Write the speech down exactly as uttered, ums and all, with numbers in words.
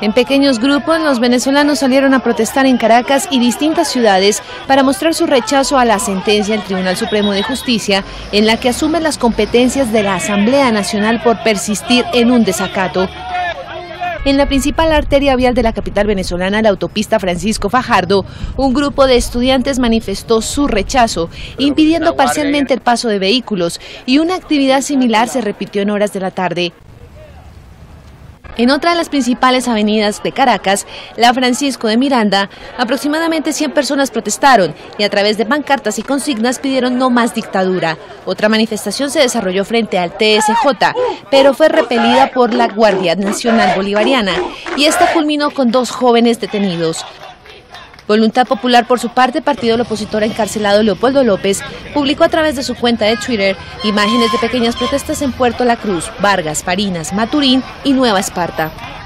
En pequeños grupos, los venezolanos salieron a protestar en Caracas y distintas ciudades para mostrar su rechazo a la sentencia del Tribunal Supremo de Justicia, en la que asumen las competencias de la Asamblea Nacional por persistir en un desacato. En la principal arteria vial de la capital venezolana, la autopista Francisco Fajardo, un grupo de estudiantes manifestó su rechazo, impidiendo parcialmente el paso de vehículos, y una actividad similar se repitió en horas de la tarde. En otra de las principales avenidas de Caracas, la Francisco de Miranda, aproximadamente cien personas protestaron y a través de pancartas y consignas pidieron no más dictadura. Otra manifestación se desarrolló frente al T S J, pero fue repelida por la Guardia Nacional Bolivariana y esta culminó con dos jóvenes detenidos. Voluntad Popular, por su parte, partido del opositor encarcelado Leopoldo López, publicó a través de su cuenta de Twitter imágenes de pequeñas protestas en Puerto La Cruz, Vargas, Farinas, Maturín y Nueva Esparta.